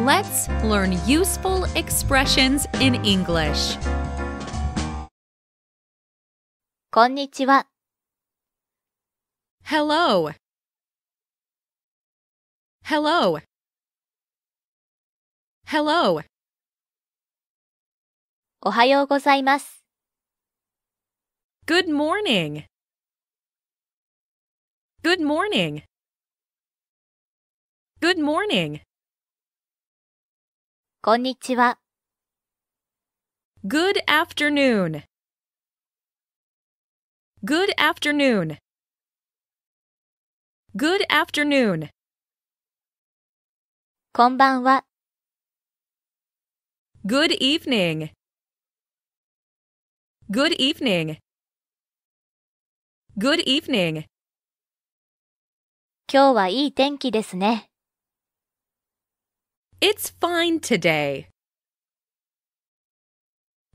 Let's learn useful expressions in English. こんにちは。 Hello. Hello. Hello. おはようございます。 Good morning. Good morning. Good morning. こんにちは。 Good afternoon. Good afternoon. Good afternoon. こんばんは。 Good evening. Good evening. Good evening. 今日はいい天気ですね。It's fine today.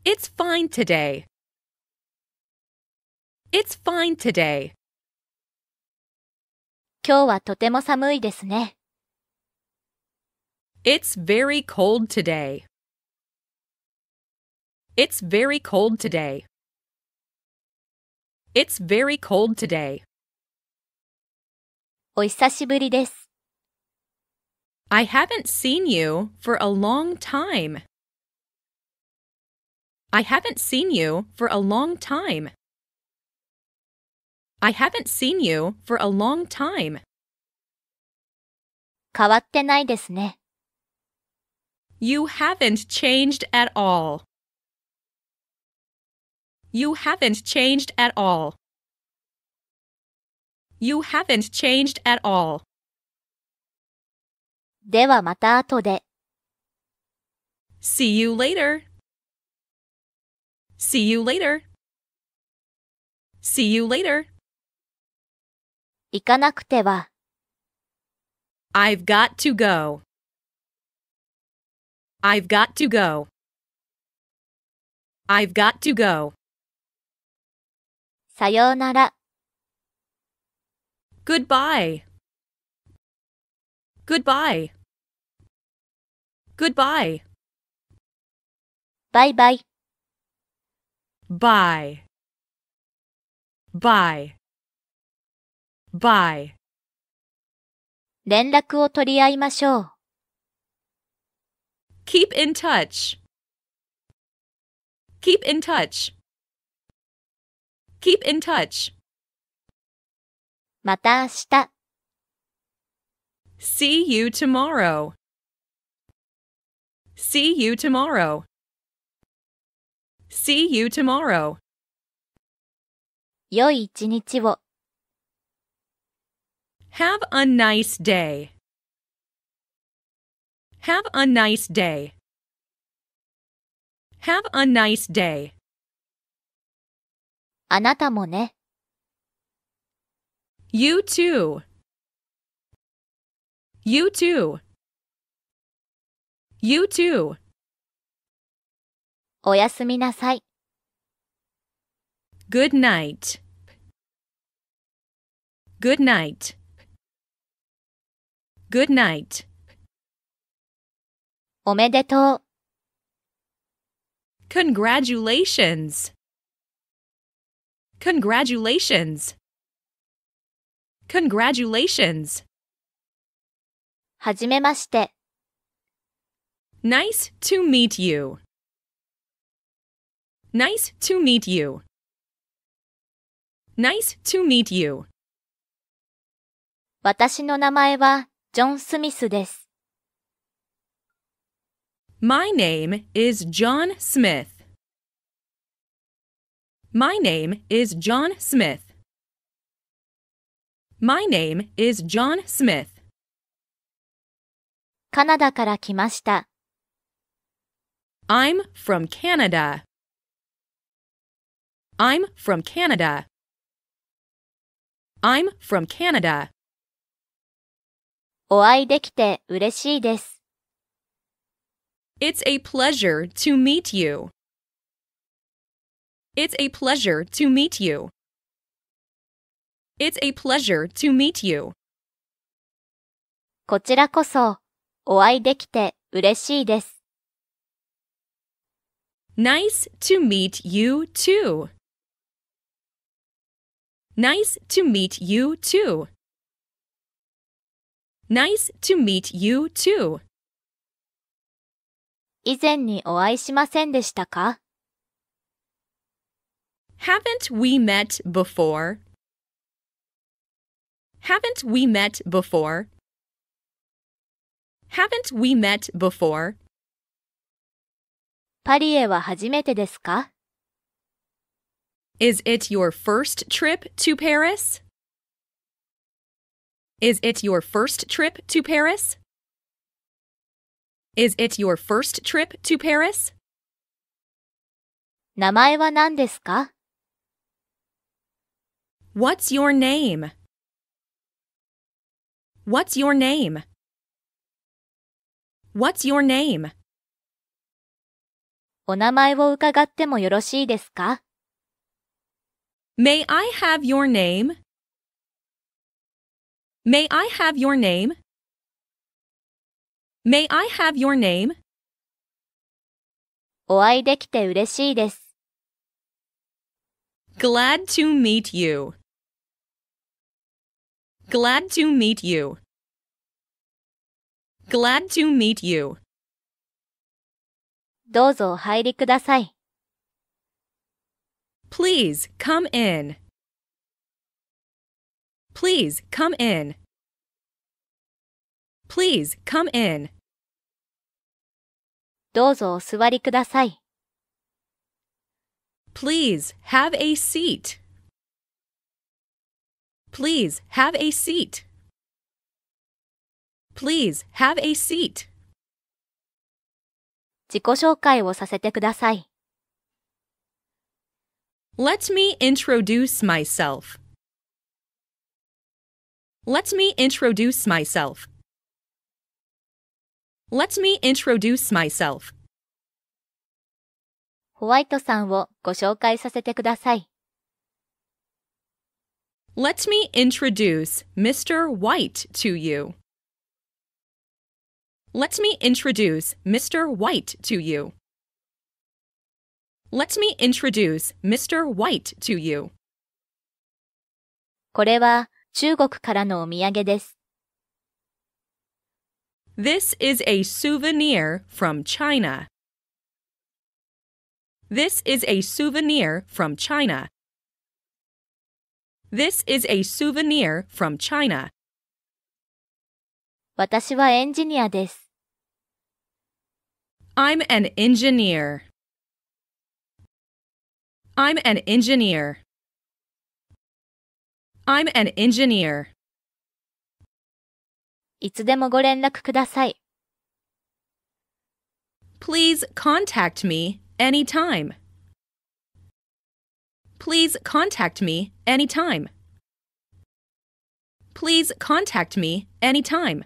It's fine today. It's fine today. 今日はとても寒いですね。It's very cold today. It's very cold today. It's very cold today. お久しぶりです。I haven't seen you for a long time. I haven't seen you for a long time. I haven't seen you for a long time. 変わってないですね。You haven't changed at all. You haven't changed at all. You haven't changed at all. ではまた後で。 See you later. See you later. See you later. 行かなくては。 I've got to go. I've got to go. I've got to go. さようなら。 Goodbye. Goodbye. Goodbye. Bye bye. Bye. Bye. Bye. 連絡を取り合いましょう。 Keep in touch. Keep in touch. Keep in touch. また明日。 See you tomorrow. See you tomorrow. See you tomorrow. 良い一日を。Have a nice day. Have a nice day. Have a nice day. あなたもね。You too. You too. You too. おやすみなさい。Good night. Good night. Good night. おめでとう。 Congratulations. Congratulations. Congratulations. はじめまして。 Nice to meet you. Nice to meet you. Nice to meet you. 私の名前はジョン・スミスです。My name is John Smith. My name is John Smith. My name is John Smith. カナダから来ました。I'm from Canada. I'm from Canada. I'm from Canada. お会いできて嬉しいです。It's a pleasure to meet you. It's a pleasure to meet you. It's a pleasure to meet you. こちらこそ、お会いできて嬉しいです。Nice to meet you too. Nice to meet you too. Nice to meet you too. 以前にお会いしませんでしたか? Haven't we met before? Haven't we met before? Haven't we met before? パリへは初めてですか? Is it your first trip to Paris? Is it your first trip to Paris? Is it your first trip to Paris? 名前は何ですか? What's your name? What's your name? What's your name? お名前を伺ってもよろしいですか? May I have your name? May I have your name? May I have your name? お会いできて嬉しいです。Glad to meet you. Glad to meet you. Glad to meet you. どうぞお入りください。Please come in. Please come in. Please come in. どうぞお座りください。Please have a seat. Please have a seat. Please have a seat. 自己紹介をさせてください。Let me introduce myself. Let me introduce myself. Let me introduce myself. ホワイトさんをご紹介させてください。Let me introduce Mr. White to you. Let me introduce Mr. White to you. Let me introduce Mr. White to you. これは中国からのお土産です。This is a souvenir from China. This is a souvenir from China. This is a souvenir from China. 私はエンジニアです。I'm an engineer. I'm an engineer. I'm an engineer. いつでもご連絡ください。Please contact me anytime. Please contact me anytime. Please contact me anytime.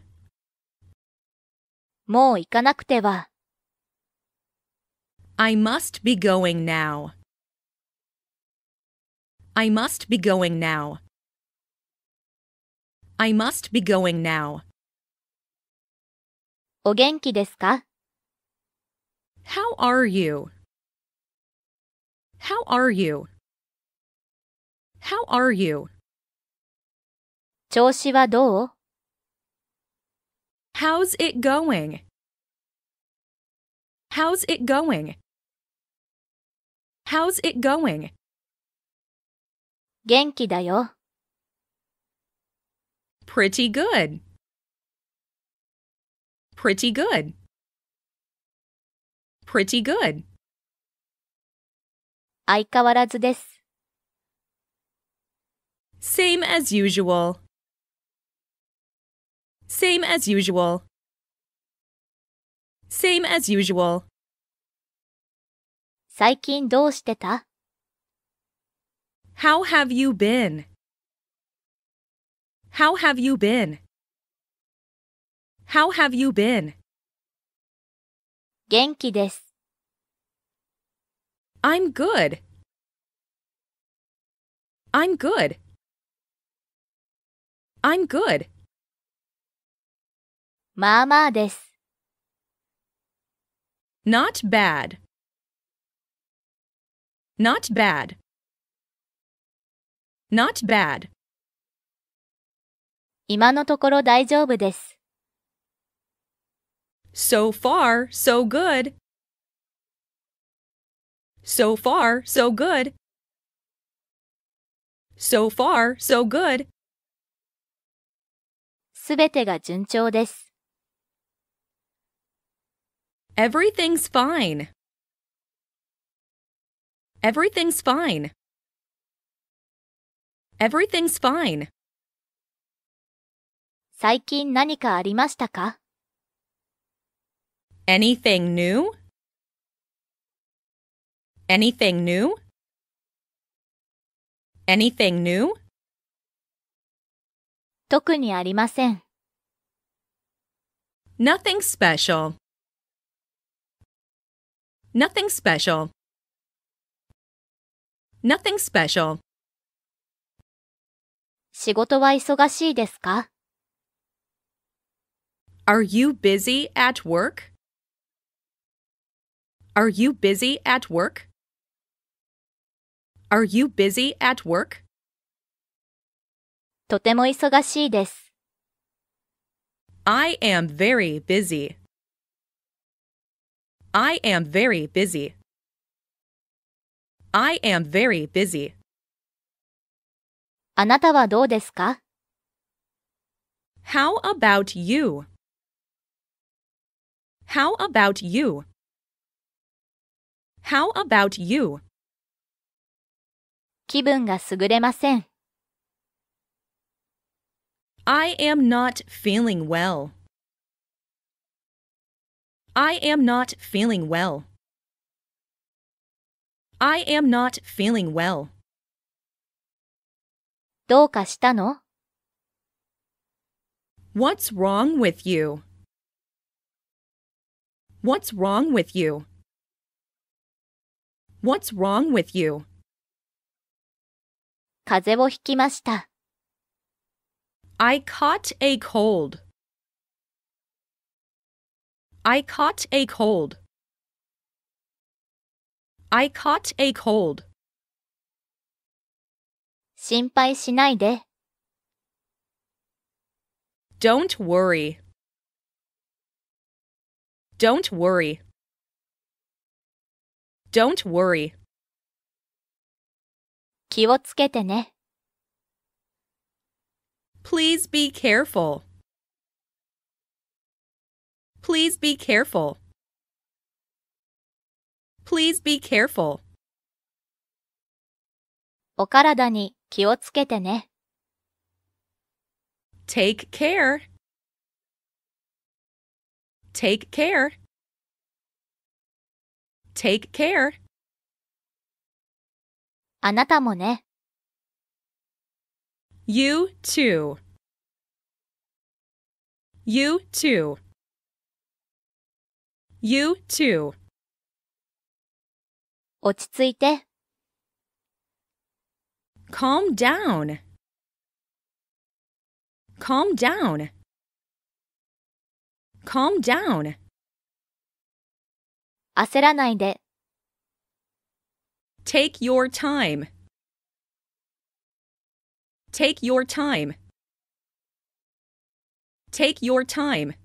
もう行かなくては。I must be going now. I must be going now. I must be going now. お元気ですか? How are you? How are you? How are you? 調子はどう? How's it going? How's it going? How's it going? 元気だよ。Pretty good. Pretty good. Pretty good. 相変わらずです。Same as usual. Same as usual. Same as usual. 最近どうしてた? How have you been? How have you been? How have you been? 元気です。I'm good. I'm good. I'm good. まあまあです。Not bad. Not bad. Not bad. 今のところ大丈夫です。So far, so good. So far, so good. So far, so good. すべてが順調です。Everything's fine. Everything's fine. Everything's fine. 最近何かありましたか? Anything new? Anything new? Anything new? 特にありません。Nothing special. Nothing special. Nothing special. 仕事は忙しいですか? Are you busy at work? Are you busy at work? Are you busy at work? とても忙しいです。I am very busy. I am very busy. I am very busy. あなたはどうですか? How about you? How about you? How about you? 気分が優れません。I am not feeling well. I am not feeling well. I am not feeling well. どうかしたの? What's wrong with you? What's wrong with you? What's wrong with you? 風邪をひきました。I caught a cold. I caught a cold. I caught a cold. 心配しないで。Don't worry. Don't worry. Don't worry. 気をつけてね。Please be careful. Please be careful. Please be careful. お体に気をつけてね。Take care. Take care. Take care. あなたもね。You too. You too. You too. 落ち着いて。Calm down. Calm down. Calm down. 焦らないで。Take your time. Take your time. Take your time.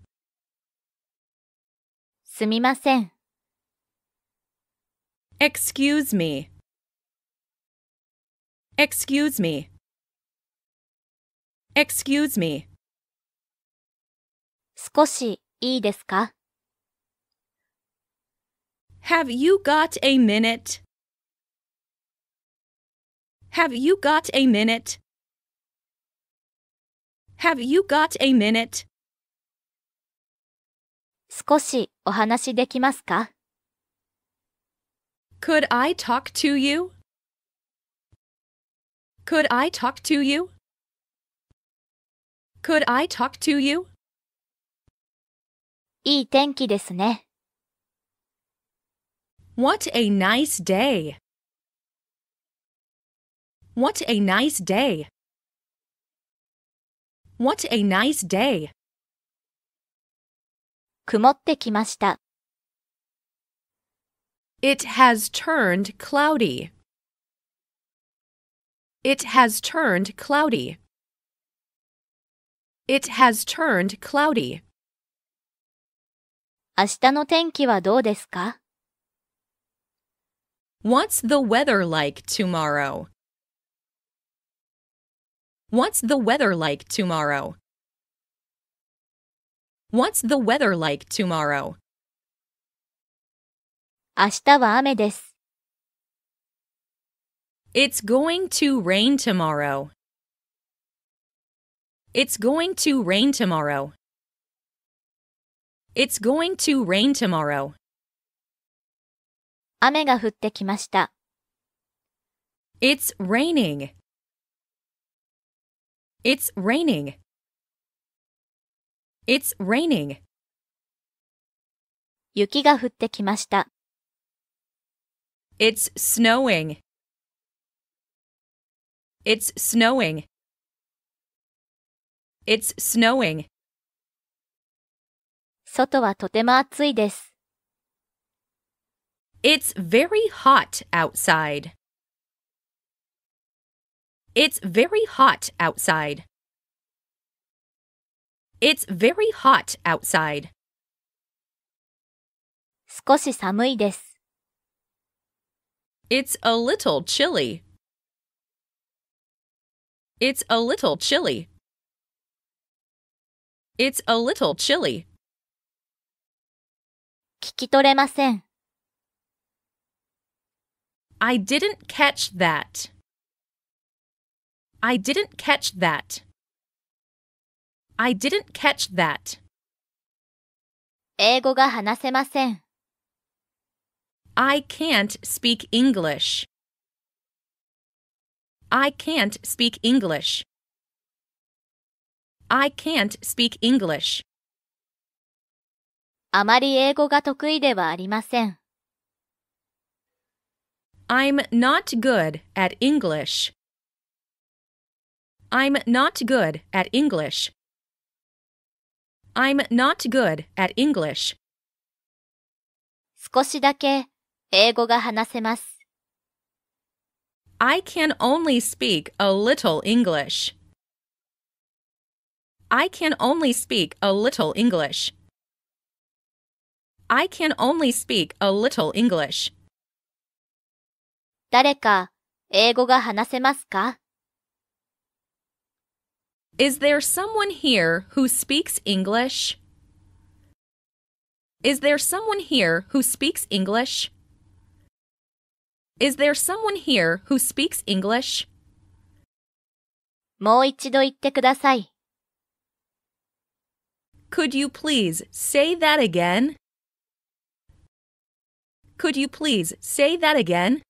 すみません。Excuse me. Excuse me. Excuse me. 少しいいですか? Have you got a minute? Have you got a minute? Have you got a minute? 少しお話できますか? Could I talk to you? Could I talk to you? Could I talk to you? いい天気ですね。What a nice day. What a nice day. What a nice day. 曇ってきました。It has turned cloudy. It has turned cloudy. It has turned cloudy. 明日の天気はどうですか? What's the weather like tomorrow? What's the weather like tomorrow? What's the weather like tomorrow? 明日は雨です。It's going to rain tomorrow. It's going to rain tomorrow. It's going to rain tomorrow. 雨が降ってきました。It's raining. It's raining. It's raining. 雪が降ってきました。It's snowing. It's snowing. It's snowing. 外はとても暑いです。It's very hot outside. It's very hot outside. It's very hot outside. 少し寒いです。It's a little chilly. It's a little chilly. It's a little chilly. 聞き取れません。I didn't catch that. I didn't catch that. I didn't catch that. 英語が話せません。I can't speak English. I can't speak English. I can't speak English. あまり英語が得意ではありません。I'm not good at English. I'm not good at English. I'm not good at English. 少しだけ英語が話せます。I can only speak a little English. I can only speak a little English. I can only speak a little English. 誰か英語が話せますか? Is there someone here who speaks English? Is there someone here who speaks English? Is there someone here who speaks English? もう一度言ってください。Could you please say that again? Could you please say that again?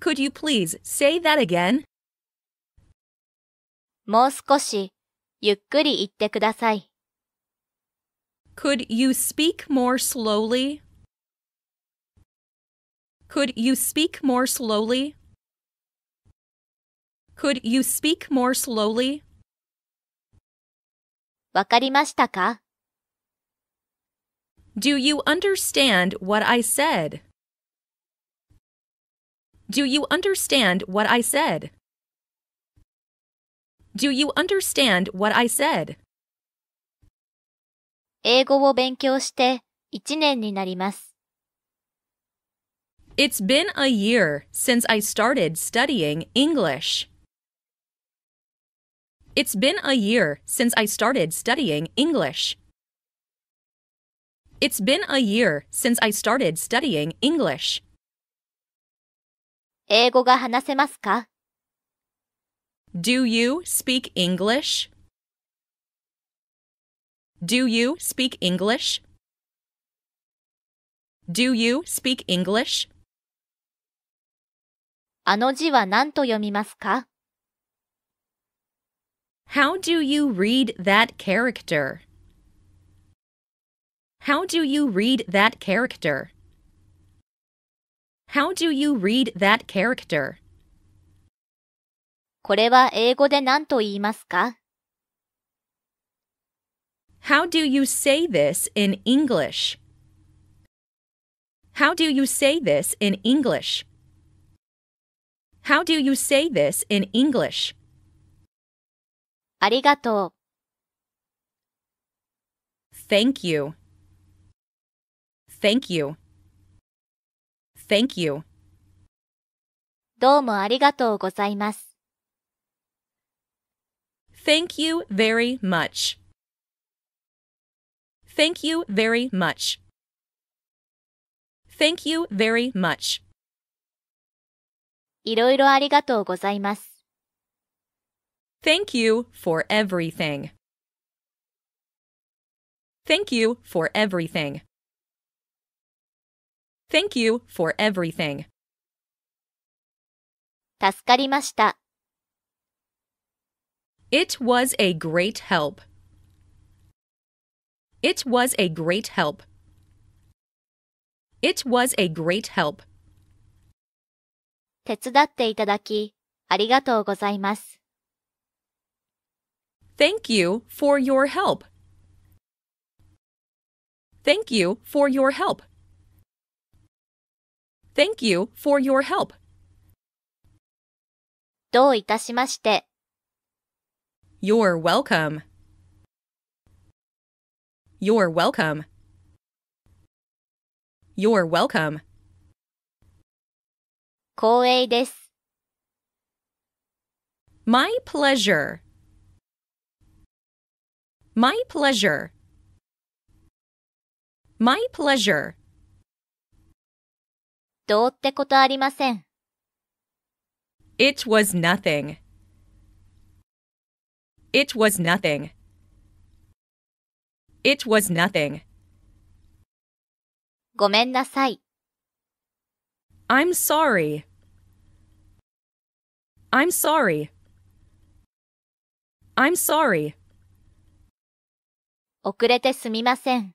Could you please say that again? もう少しゆっくり言ってください。Could you speak more slowly? Could you speak more slowly? Could you speak more slowly? わかりましたか? Do you understand what I said? Do you understand what I said? Do you understand what I said? 英語を勉強して1年になります。It's been a year since I started studying English. It's been a year since I started studying English. It's been a year since I started studying English. 英語が話せますか? Do you speak English? Do you speak English? Do you speak English? あの字は何と読みますか? How do you read that character? How do you read that character? How do you read that character? これは英語で何と言いますか? How do you say this in English? How do you say this in English? How do you say this in English? ありがとう。Thank you. Thank you. Thank you. どうもありがとうございます。Thank you very much. Thank you very much. Thank you very much. いろいろありがとうございます。Thank you for everything. Thank you for everything. Thank you for everything. 助かりました。It was a great help. It was a great help. It was a great help. 手伝っていただき、ありがとうございます。Thank you for your help. Thank you for your help. Thank you for your help. どういたしまして。You're welcome. You're welcome. You're welcome. 光栄です。My pleasure. My pleasure. My pleasure. どうってことありません。It was nothing. It was nothing. It was nothing. ごめんなさい。I'm sorry. I'm sorry. I'm sorry.遅れてすみません。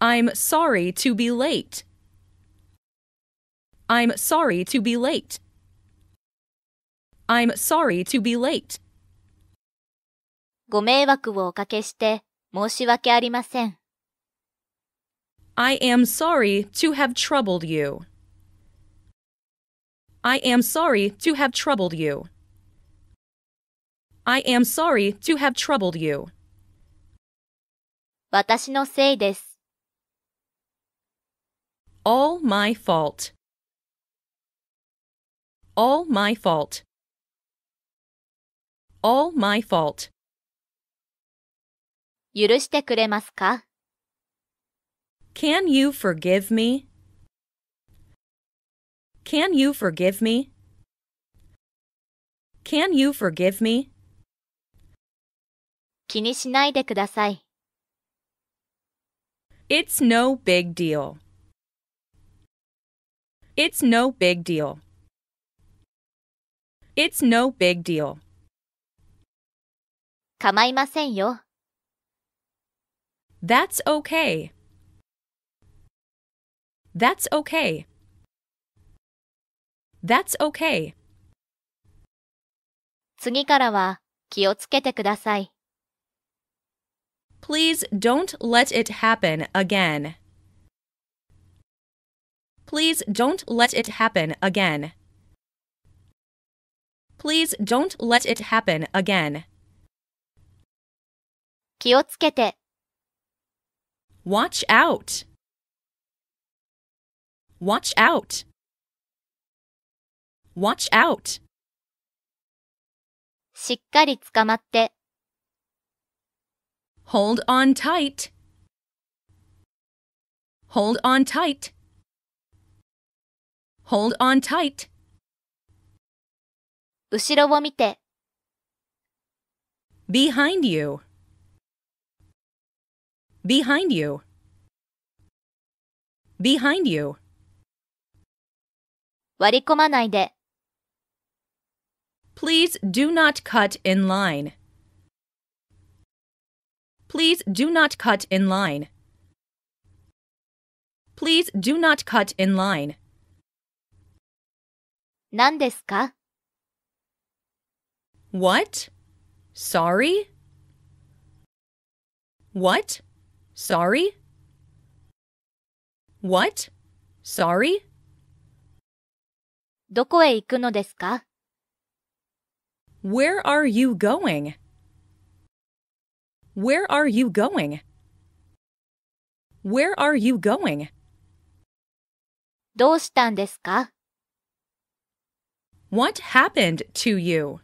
I'm sorry to be late. I'm sorry to be late. I'm sorry to be late. ご迷惑をおかけして申し訳ありません。I am sorry to have troubled you. I am sorry to have troubled you. I am sorry to have troubled you.私のせいです。All my fault. All my fault. All my fault. 許してくれますか ?Can you forgive me? Can you forgive me? Can you forgive me? 気にしないでください。It's no big deal. It's no big deal. It's no big deal. 構いませんよ。That's okay. That's okay. That's okay. 次からは気をつけてください。Please don't let it happen again. Please don't let it happen again. Please don't let it happen again. 気をつけて。Watch out. Watch out. Watch out. しっかり捕まって。Hold on tight. Hold on tight. Hold on tight. 後ろを見て。Behind you. Behind you. Behind you. 割り込まないで。Please do not cut in line.Please do not cut in line. Please do not cut in line. 何ですか? What? Sorry? What? Sorry? What? Sorry? どこへ行くのですか? Where are you going? Where are you going? Where are you going? どうしたんですか? What happened to you?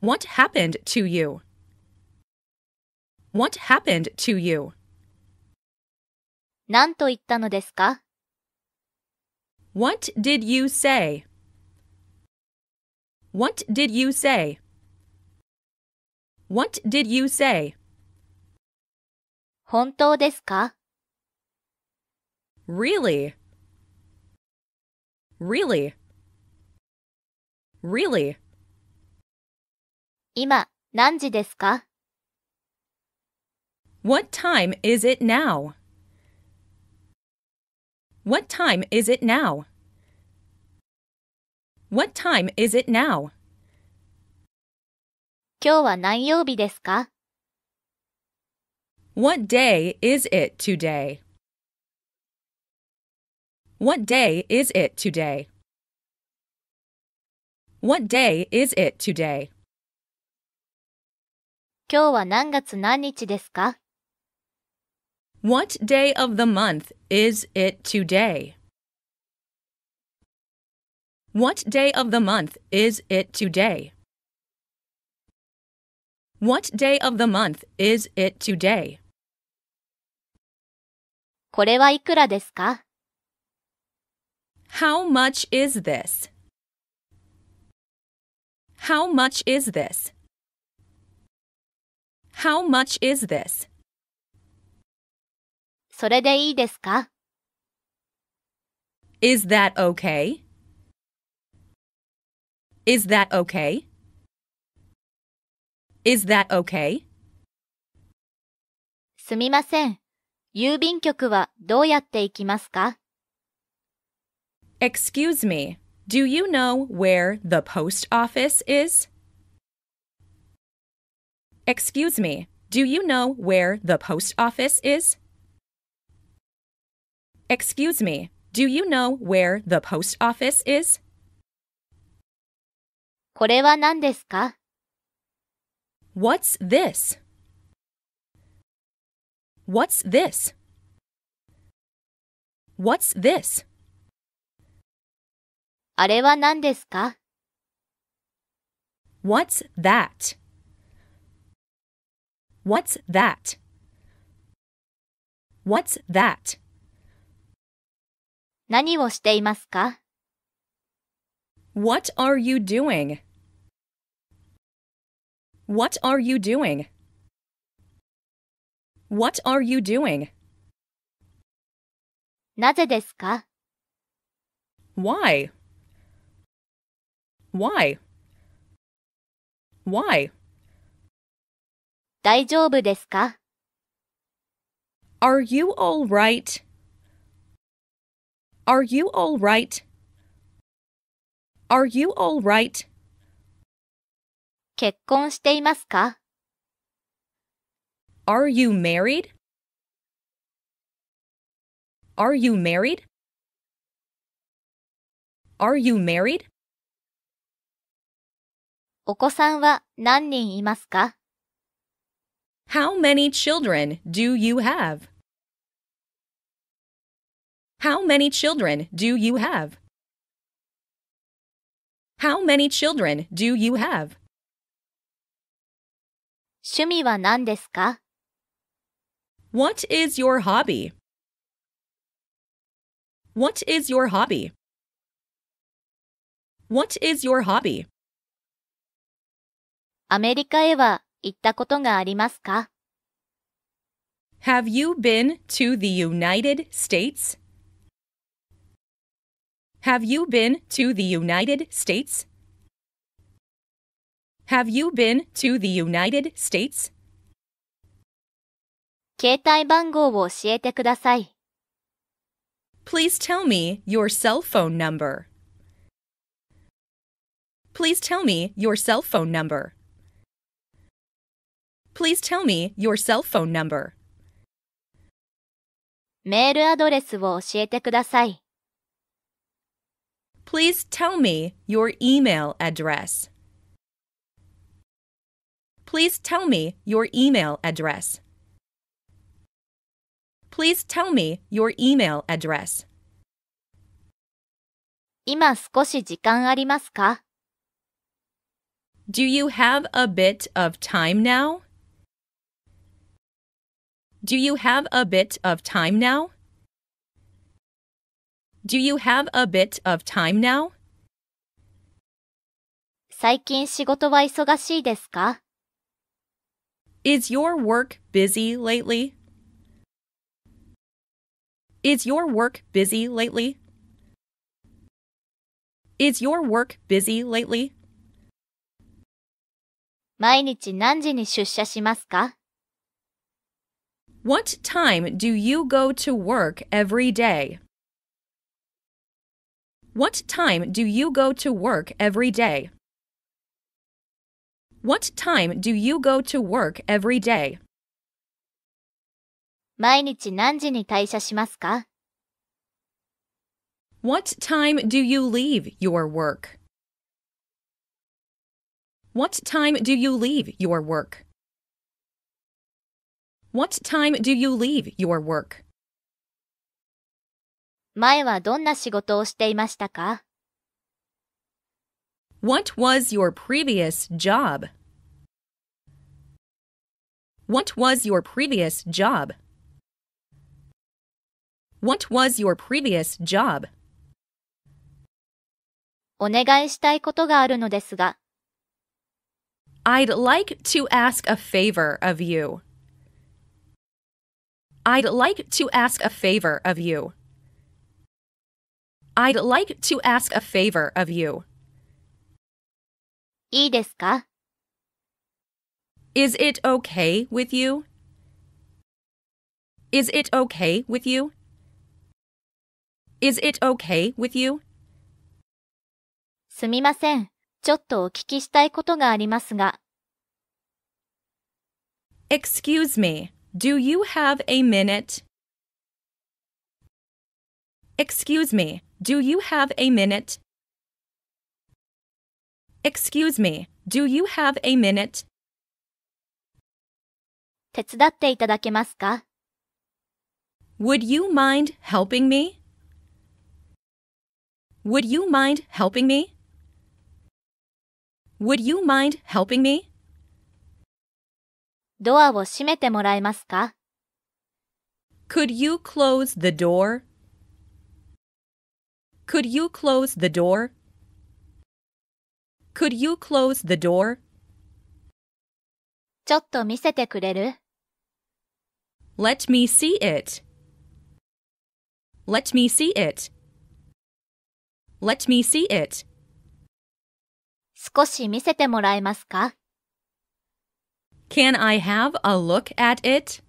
What happened to you? What happened to you? 何と言ったのですか? What did you say? What did you say? What did you say? 本当ですか? Really? Really? Really? 今何時ですか? What time is it now? What time is it now? What time is it now? 今日は何曜日ですか? What day is it today? What day is it today? What day is it today? 今日は何月何日ですか? What day of the month is it today? What day of the month is it today? What day of the month is it today? これはいくらですか? How much is this? How much is this? How much is this? それでいいですか? Is that okay? Is that okay? Is that okay? すみません。郵便局はどうやって行きますか? Excuse me. Do you know where the post office is? Excuse me. Do you know where the post office is? Excuse me, do you know where the post office is? これは何ですか? What's this? What's this? What's this? あれは何ですか? What's that? What's that? What's that? 何をしていますか? What are you doing? What are you doing? What are you doing? なぜですか? Why? Why? Why? 大丈夫ですか? Are you all right? Are you all right? Are you all right? 結婚していますか? Are you married? Are you married? Are you married? お子さんは何人いますか? How many children do you have? How many children do you have? How many children do you have? 趣味は何ですか? What is your hobby? What is your hobby? What is your hobby? アメリカへは行ったことがありますか? Have you been to the United States? Have you been to the United States? Have you been to the United States? 携帯番号を教えてください。 Please tell me your cell phone number. Please tell me your cell phone number. Please tell me your cell phone number. メールアドレスを教えてください。Please tell me your email address. Please tell me your email address. Please tell me your email address. 今少し時間ありますか? Do you have a bit of time now? Do you have a bit of time now? Do you have a bit of time now? 最近仕事は忙しいですか? Is your work busy lately? Is your work busy lately? Is your work busy lately? 毎日何時に出社しますか? What time do you go to work every day? What time do you go to work every day? What time do you go to work every day? 毎日何時に退社しますか? What time do you leave your work? What time do you leave your work? What time do you leave your work? 前はどんな仕事をしていましたか? What was your previous job? What was your previous job? What was your previous job? お願いしたいことがあるのですが。I'd like to ask a favor of you. I'd like to ask a favor of you. I'd like to ask a favor of you. いいですか? Is it okay with you? Is it okay with you? Is it okay with you? すみません。ちょっとお聞きしたいことがありますが。Excuse me. Do you have a minute? Excuse me, do you have a minute? Excuse me, do you have a minute? 手伝っていただけますか? Would you mind helping me? Would you mind helping me? Would you mind helping me? ドアを閉めてもらえますか? Could you close the door? Could you close the door? Could you close the door? ちょっと見せてくれる? Let me see it. Let me see it. Let me see it. 少し見せてもらえますか? Can I have a look at it?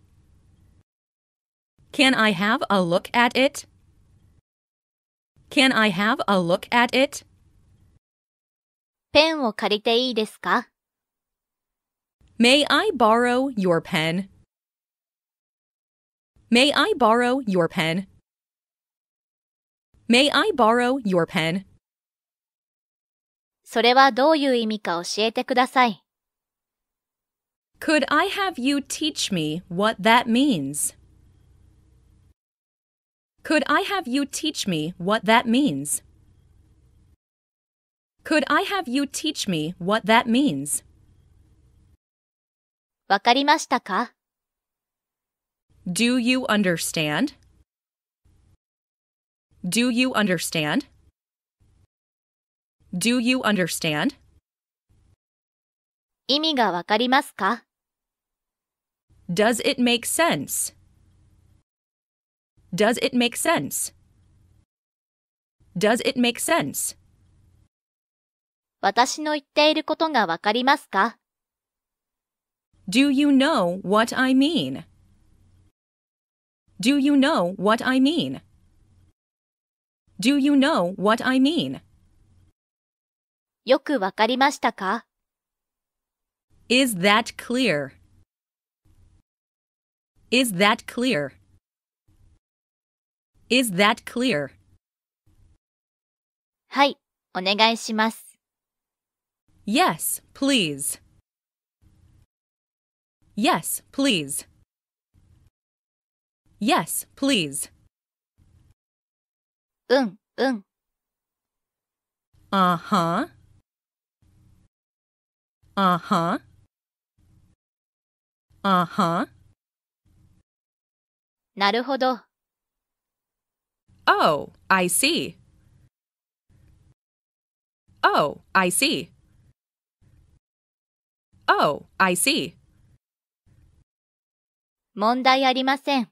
Can I have a look at it? Can I have a look at it? ペンを借りていいですか? May I borrow your pen? May I borrow your pen? May I borrow your pen? それはどういう意味か教えてください。Could I have you teach me what that means? Could I have you teach me what that means? Could I have you teach me what that means? わかりましたか? Do you understand? Do you understand? Do you understand? 意味がわかりますか? Does it make sense? Does it make sense? Does it make sense? 私の言っていることがわかりますか? Do you know what I mean? Do you know what I mean? Do you know what I mean? よくわかりましたか? Is that clear? Is that clear? Is that clear? はい、お願いします。Yes, please. Yes, please. Yes, please. うん、うん。Uh-huh. Uh-huh. Uh-huh. なるほど。Oh, I see. Oh, I see. Oh, I see. 問題ありません。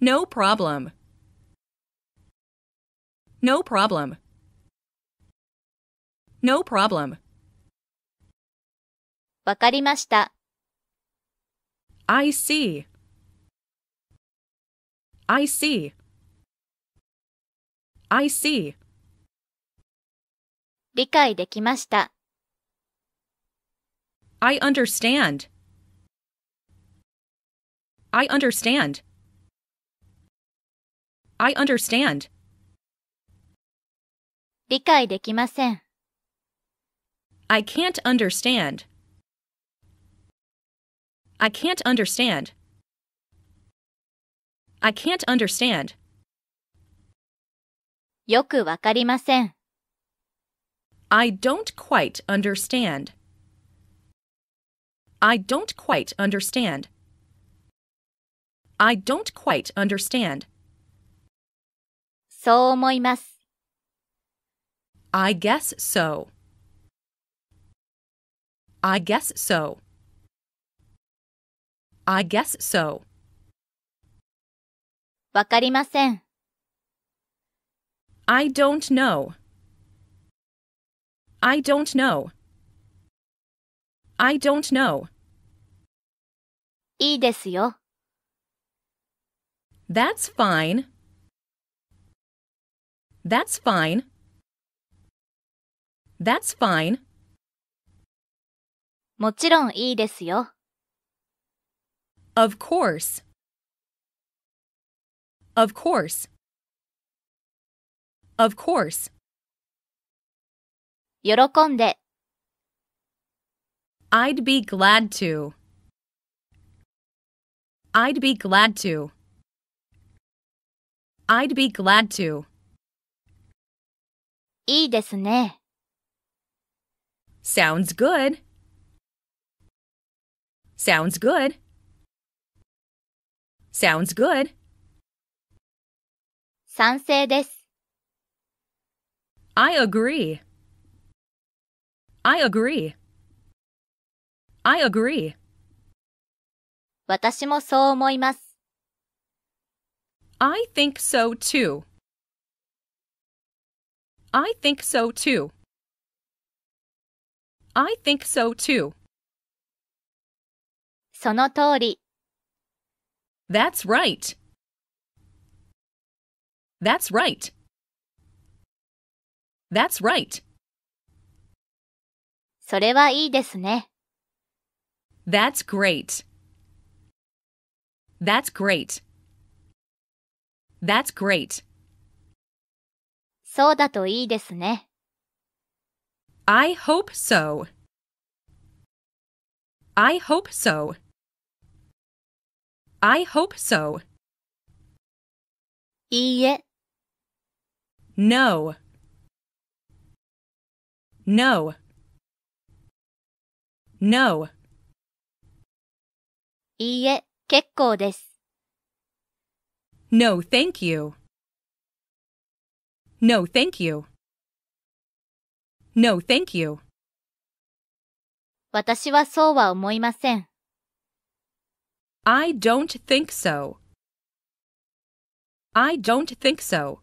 No problem. No problem. No problem. わかりました。I see. I see. I see. 理解できました。I understand. I understand. I understand. 理解できません。I can't understand. I can't understand. I can't understand. よくわかりません。I don't quite understand. I don't quite understand. I don't quite understand. そう思います。I guess so. I guess so. I guess so. わかりません。I don't know. I don't know. I don't know. いいですよ。That's fine. That's fine. That's fine. もちろんいいですよ。Of course. Of course. Of course. 喜んで。I'd be glad to. I'd be glad to. I'd be glad to. いいですね。Sounds good. Sounds good. Sounds good. 賛成です。I agree. I agree. I agree. 私もそう思います。I think so too. I think so too. I think so too. その通り。That's right. That's right. That's right. それはいいですね。That's great. That's great. That's great. そうだといいですね。I hope so. I hope so. I hope so. いいえ。No. No. No. いいえ、結構です。No, thank you. No, thank you. No, thank you. 私はそうは思いません。I don't think so. I don't think so.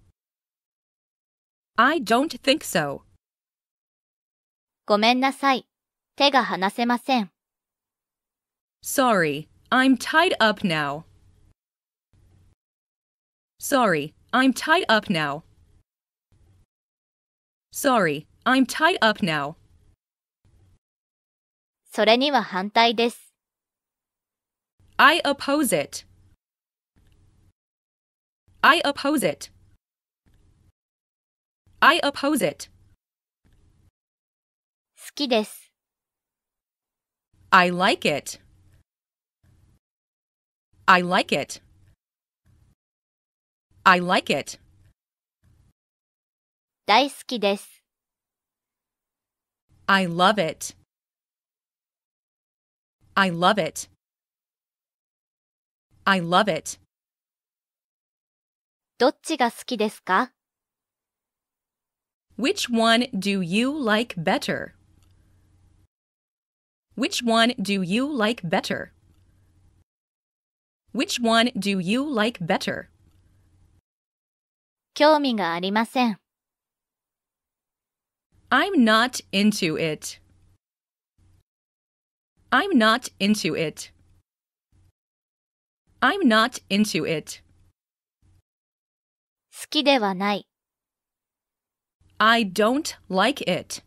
I don't think so. ごめんなさい。手が離せません。Sorry, I'm tied up now. Sorry, I'm tied up now. Sorry, I'm tied up now. それには反対です。I oppose it. I oppose it. I oppose it. 好きです。I like it. I like it. I like it. 大好きです。I love it. I love it. I love it. どっちが好きですか? Which one do you like better? Which one do you like better? Which one do you like better? 興味がありません。I'm not into it. I'm not into it. I'm not into it. 好きではない。I don't like it.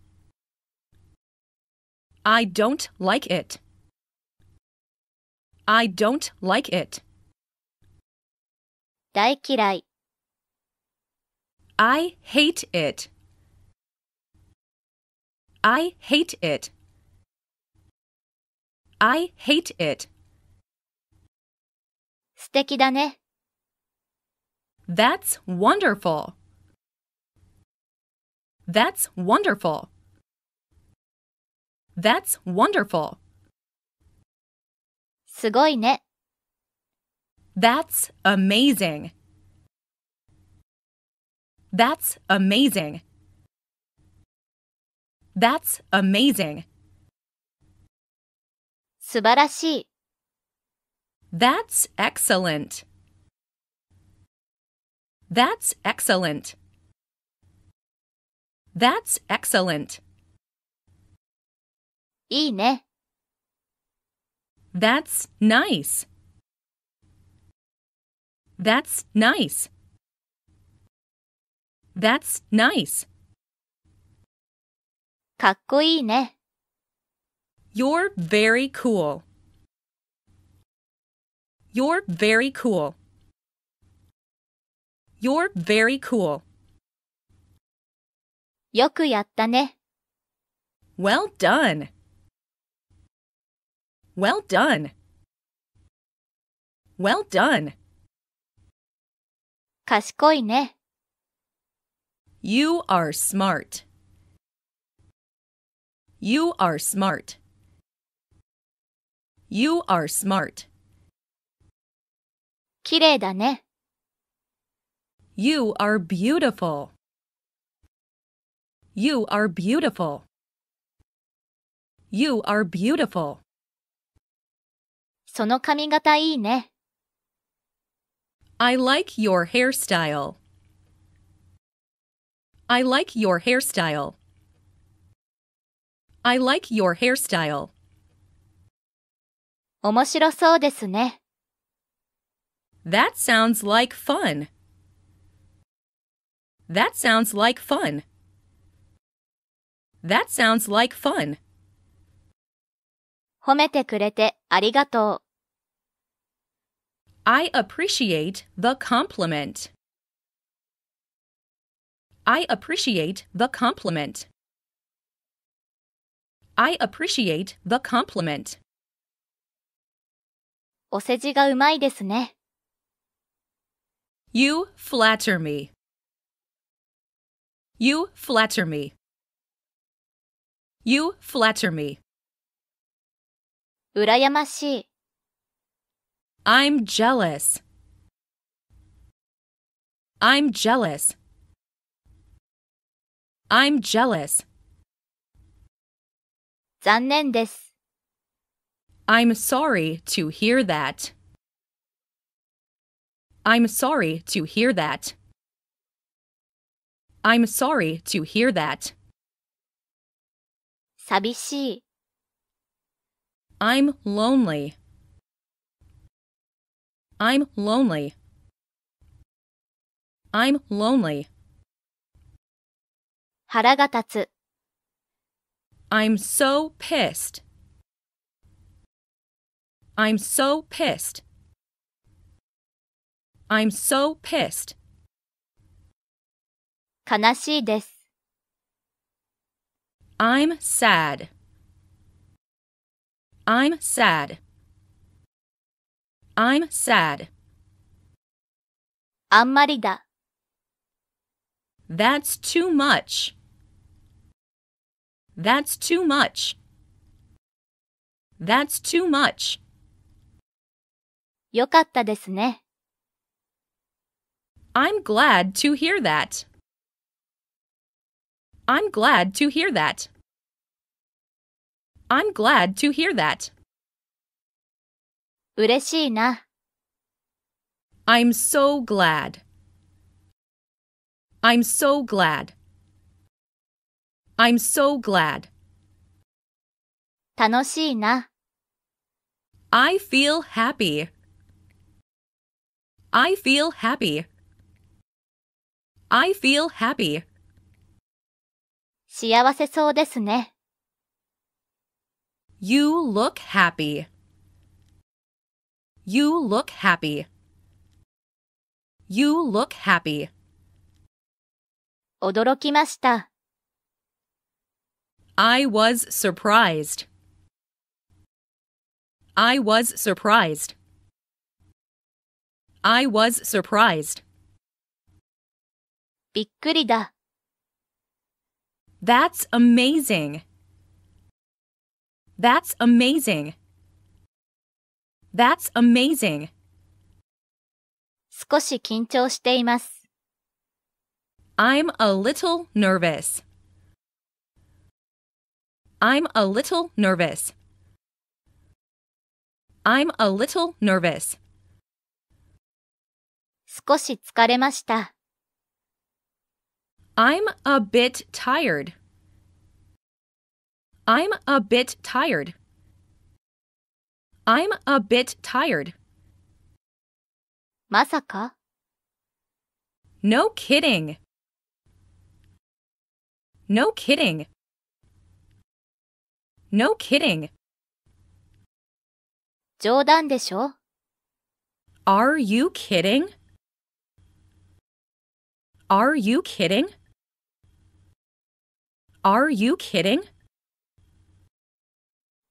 I don't like it. I don't like it. 大嫌い。I hate it. I hate it. I hate it. 素敵だね。That's wonderful. That's wonderful. That's wonderful. すごいね。That's amazing. That's amazing. That's amazing. 素晴らしい。That's excellent. That's excellent. That's excellent. いいね。That's nice. That's nice. That's nice. かっこいいね。You're very cool. You're very cool. You're very cool. よくやったね。Well done. Well done. Well done. 賢いね。You are smart. You are smart. You are smart. きれいだね。You are beautiful. You are beautiful. You are beautiful. その髪型いいね。I like your hairstyle. I like your hairstyle. I like your hairstyle. 面白そうですね。That sounds like fun. That sounds like fun. That sounds like fun. 褒めてくれてありがとう。I appreciate the compliment. I appreciate the compliment. I appreciate the compliment. お世辞がうまいですね。You flatter me. You flatter me. You flatter me. うらやましい。I'm jealous. I'm jealous. I'm jealous. 残念です。I'm sorry to hear that. I'm sorry to hear that. I'm sorry to hear that. 寂しい。I'm lonely. I'm lonely. I'm lonely. 腹が立つ。I'm so pissed. I'm so pissed. I'm so pissed. 悲しいです。I'm sad. I'm sad. I'm sad. あんまりだ。That's too much. That's too much. That's too much. よかったですね。I'm glad to hear that. I'm glad to hear that. I'm glad to hear that. 嬉しいな。I'm so glad. I'm so glad. I'm so glad. 楽しいな。I feel happy. I feel happy. I feel happy. 幸せそうですね。You look happy. You look happy. You look happy. 驚きました。I was surprised. I was surprised. I was surprised. びっくりだ。That's amazing. That's amazing. That's amazing. 少し緊張しています。I'm a little nervous. I'm a little nervous. I'm a little nervous. 少し疲れました。I'm a bit tired. I'm a bit tired. I'm a bit tired. まさか? No kidding. No kidding. No kidding. 冗談でしょ? Are you kidding? Are you kidding? Are you kidding?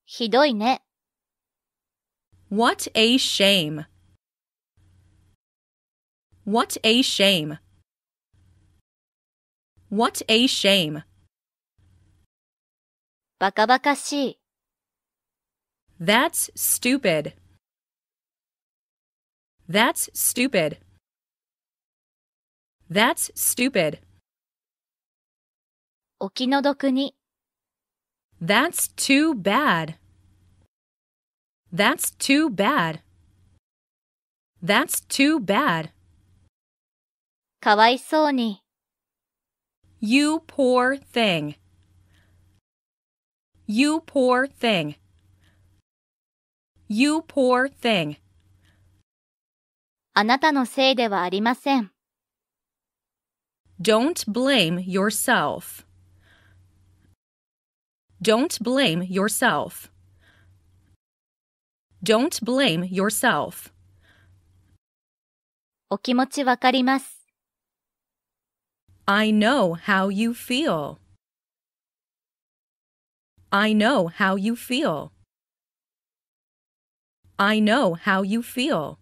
ひどいね。What a shame. What a shame. What a shame. バカバカしい。That's stupid. That's stupid. That's stupid. お気の毒に。That's too bad. That's too bad. That's too bad. かわいそうに。You poor thing. You poor thing. You poor thing. あなたのせいではありません。Don't blame yourself. Don't blame yourself. Don't blame yourself. お気持ちわかります。I know how you feel. I know how you feel. I know how you feel.